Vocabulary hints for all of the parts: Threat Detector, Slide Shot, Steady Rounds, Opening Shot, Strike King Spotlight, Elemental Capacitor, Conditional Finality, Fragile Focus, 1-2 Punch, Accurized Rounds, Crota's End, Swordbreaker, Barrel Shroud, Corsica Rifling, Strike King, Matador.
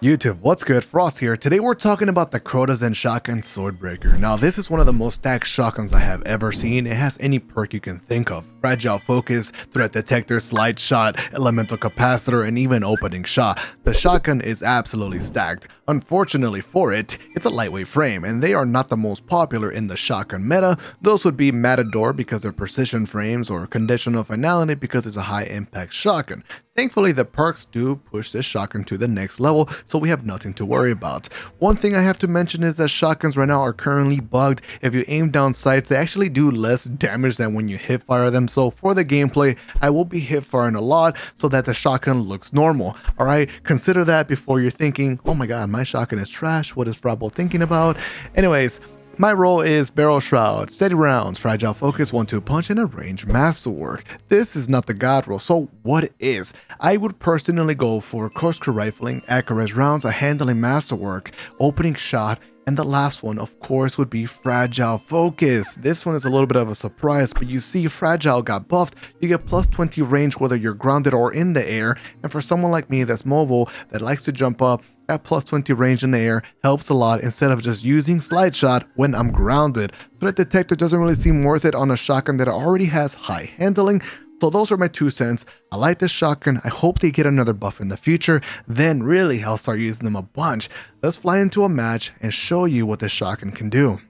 YouTube, what's good? Frost here. Today we're talking about the Crota's End Shotgun Swordbreaker. Now this is one of the most stacked shotguns I have ever seen. It has any perk you can think of. Fragile Focus, Threat Detector, Slide Shot, Elemental Capacitor, and even Opening Shot. The shotgun is absolutely stacked. Unfortunately for it, it's a lightweight frame, and they are not the most popular in the shotgun meta. Those would be Matador because they're precision frames, or Conditional Finality because it's a high impact shotgun. Thankfully, the perks do push this shotgun to the next level, so we have nothing to worry about. One thing I have to mention is that shotguns right now are currently bugged. If you aim down sights, they actually do less damage than when you hip fire them. So for the gameplay, I will be hip firing a lot so that the shotgun looks normal. All right, consider that before you're thinking, oh my god, my shotgun is trash. What is Frabo thinking about? Anyways, my role is Barrel Shroud, Steady Rounds, Fragile Focus, 1-2 Punch, and a Range Masterwork. This is not the god role, so what is? I would personally go for Corsica Rifling, Accurized Rounds, a Handling Masterwork, Opening Shot, and the last one, of course, would be Fragile Focus. This one is a little bit of a surprise, but you see Fragile got buffed. You get plus 20 range whether you're grounded or in the air. And for someone like me that's mobile, that likes to jump up, that plus 20 range in the air helps a lot instead of just using Slide Shot when I'm grounded. Threat Detector doesn't really seem worth it on a shotgun that already has high handling. So those are my 2 cents. I like this shotgun. I hope they get another buff in the future. Then really, I'll start using them a bunch. Let's fly into a match and show you what this shotgun can do.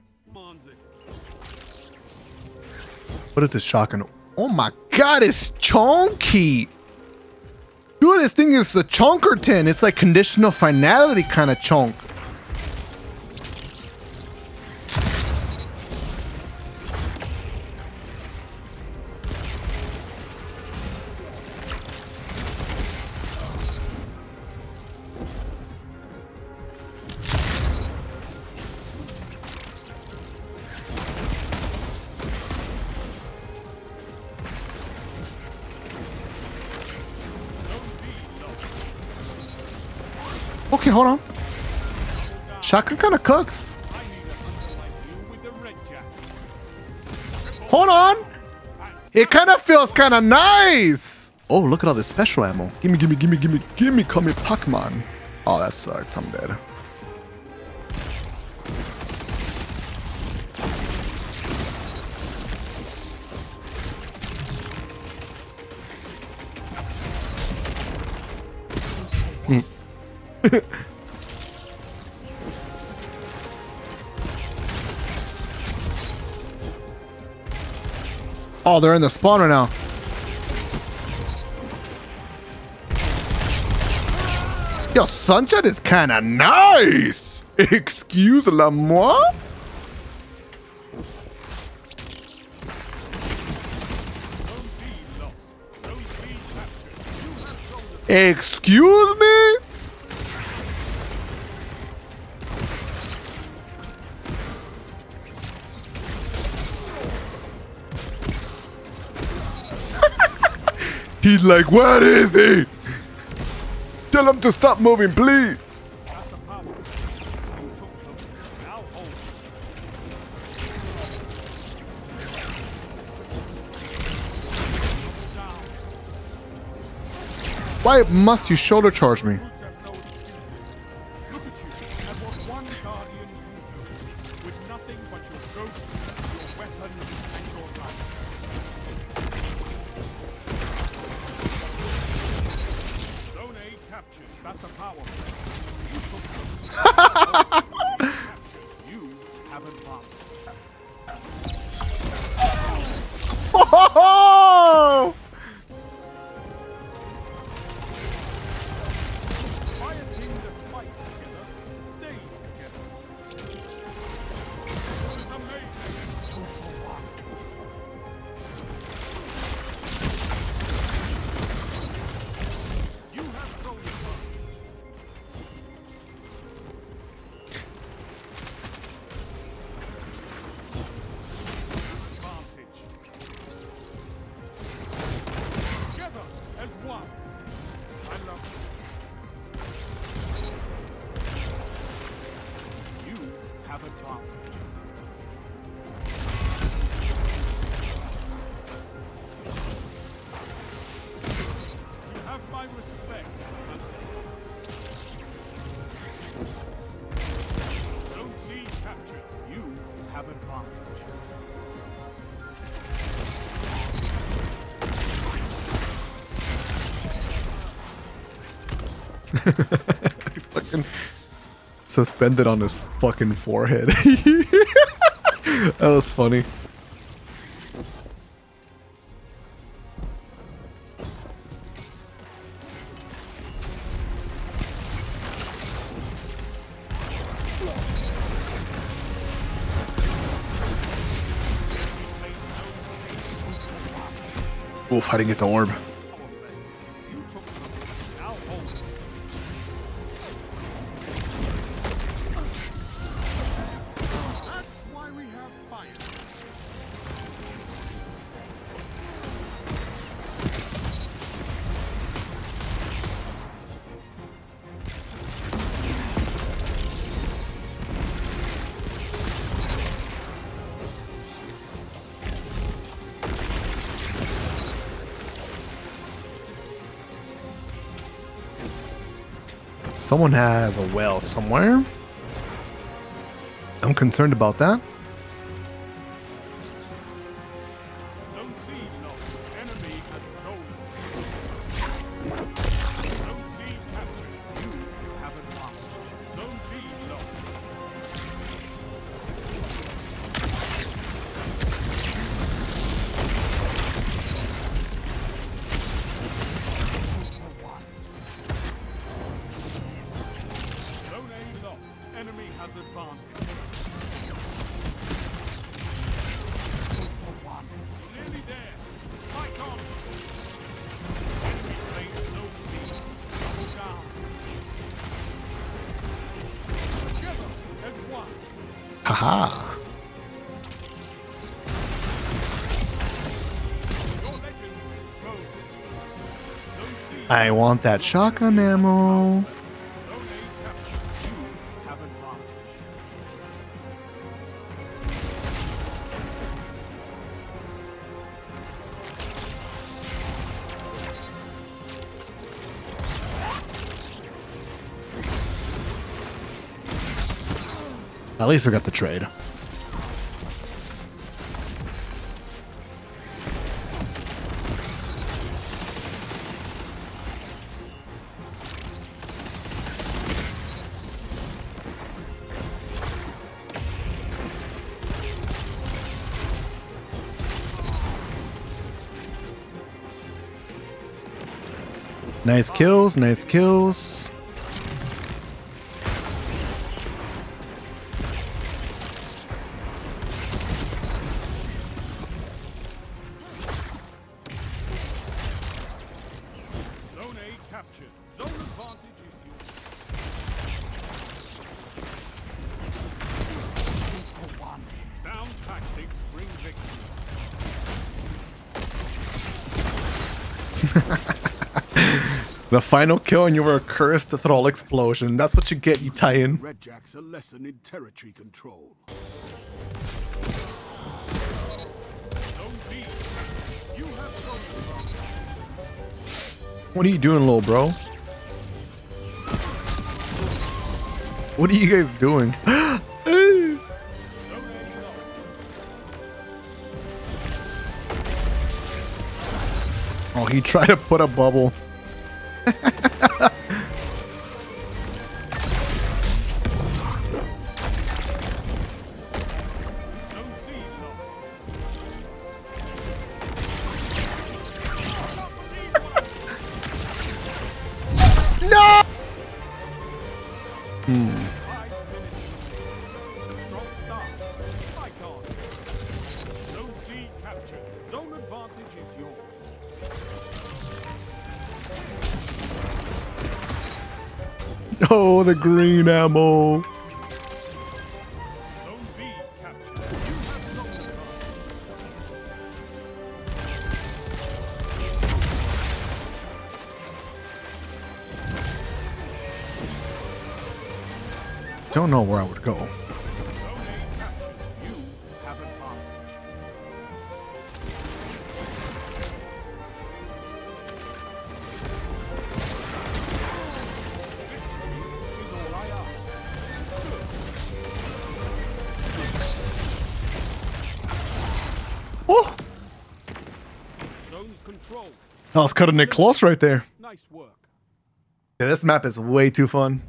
What is this shotgun? Oh my god, it's chonky. Dude, this thing is a chonkerton. It's like Conditional Finality kind of chonk. Okay, hold on. Shotgun kind of cooks. Hold on. It kind of feels kind of nice. Oh, look at all this special ammo. Gimme, gimme, gimme, gimme, gimme, call me Pac-Man. Oh, that sucks. I'm dead. Oh, they're in the spawner now. Yo, Sunshine is kind of nice. Excuse la moi. Excuse me. He's like, where is he? Tell him to stop moving, please. Why must you shoulder charge me? He fucking suspended on his fucking forehead. That was funny. Oof, I didn't get the orb. Someone has a well somewhere. I'm concerned about that. Haha. I want that shotgun ammo. At least we got the trade. Nice kills, nice kills. The final kill and you were a cursed thrall explosion. That's what you get, you tie-in. Red Jack's a lesson in territory control. What are you doing, little bro? What are you guys doing? Oh, he tried to put a bubble. Oh, the green ammo. Don't know where I would go. I was cutting it close right there. Nice work. Yeah, this map is way too fun.